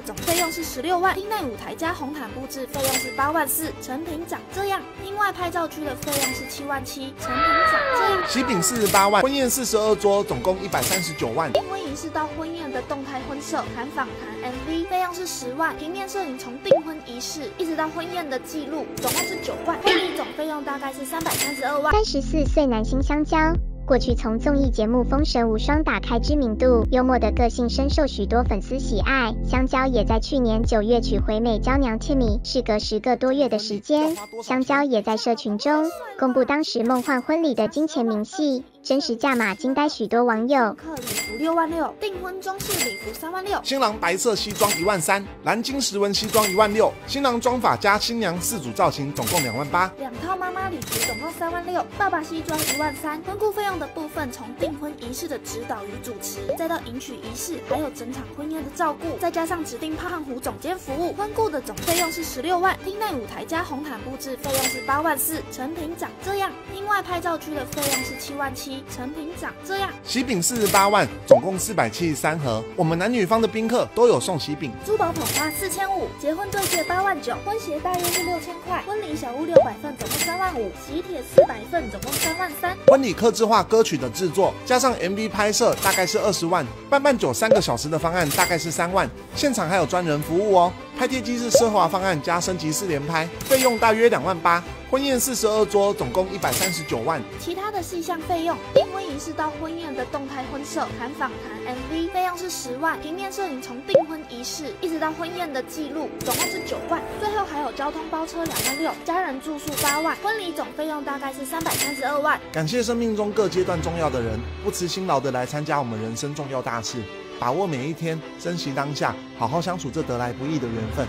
的总费用是16万，厅内舞台加红毯布置费用是8万4，成品长这样。另外拍照区的费用是7万7，成品长这样。喜饼48万，婚宴42桌，总共139万。婚仪式到婚宴的动态婚摄、谈访谈 MV 费用是10万，平面摄影从订婚仪式一直到婚宴的记录，总共是9万。婚礼总费用大概是332万。34岁男星香蕉。 过去从综艺节目《封神无双》打开知名度，幽默的个性深受许多粉丝喜爱。香蕉也在去年9月娶回美娇娘 Timmy， 事隔10个多月的时间，香蕉也在社群中公布当时梦幻婚礼的金钱明细，真实价码惊呆许多网友。礼服6万6，订婚中式礼服3万6，新郎白色西装1万3，蓝金石纹西装1万6，新郎妆发加新娘4组造型，总共2万8，2套妈妈礼服总共3万6，爸爸西装1万3，婚顾费用 的部分从订婚仪式的指导与主持，再到迎娶仪式，还有整场婚宴的照顾，再加上指定胖虎总监服务，婚顾的总费用是16万，厅内舞台加红毯布置费用是8万4，成品长这样。另外拍照区的费用是7万7，成品长这样。喜饼48万，总共473盒。我们男女方的宾客都有送喜饼。珠宝捧花4500，结婚对戒8万9，婚鞋大约是6000块，婚礼小物600份总共3万5，喜帖400份总共3万3。婚礼客制化 歌曲的制作加上 MV 拍摄大概是20万，办酒3个小时的方案大概是3万，现场还有专人服务哦。拍贴机是奢华方案加升级4连拍，费用大约2万8。 婚宴42桌，总共139万。其他的细项费用，订婚仪式到婚宴的动态婚摄、谈访谈 MV 费用是10万，平面摄影从订婚仪式一直到婚宴的记录，总共是9万。最后还有交通包车2万6，家人住宿8万，婚礼总费用大概是332万。感谢生命中各阶段重要的人，不辞辛劳的来参加我们人生重要大事，把握每一天，珍惜当下，好好相处这得来不易的缘分。